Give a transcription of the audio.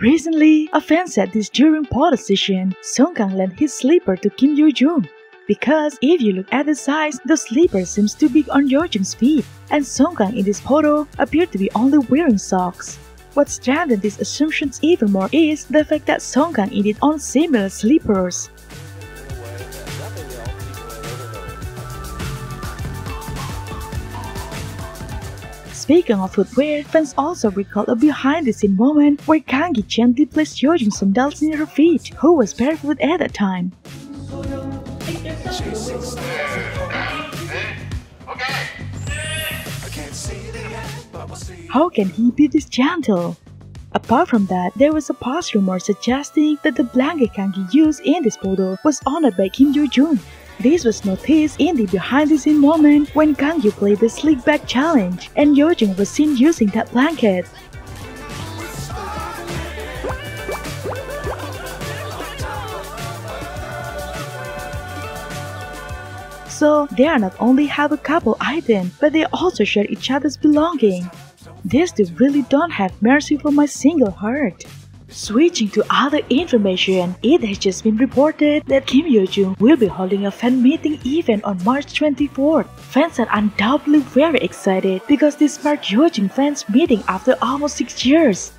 Recently, a fan said this during photo session. Song Kang lent his slipper to Kim Yoojung. Because if you look at the size, the slipper seems too big on Yoojung's feet, and Song Kang in this photo appeared to be only wearing socks. What strengthened these assumptions even more is the fact that Song Kang indeed owned similar slippers. Speaking of footwear, fans also recalled a behind-the-scene moment where Kang gently placed Yoojung's sandals near her feet, who was barefoot at that time. How can he be this gentle? Apart from that, there was a past rumor suggesting that the blanket Kang used in this photo was honored by Kim Yoojung. This was noticed in the behind-the-scene moment when Kang played the slick back challenge, and Yoojung was seen using that blanket. So they are not only have a couple item, but they also share each other's belonging. These two really don't have mercy for my single heart. Switching to other information, it has just been reported that Kim Yoojung will be holding a fan meeting event on March 24th. Fans are undoubtedly very excited because this marks Yoojung fans meeting after almost 6 years.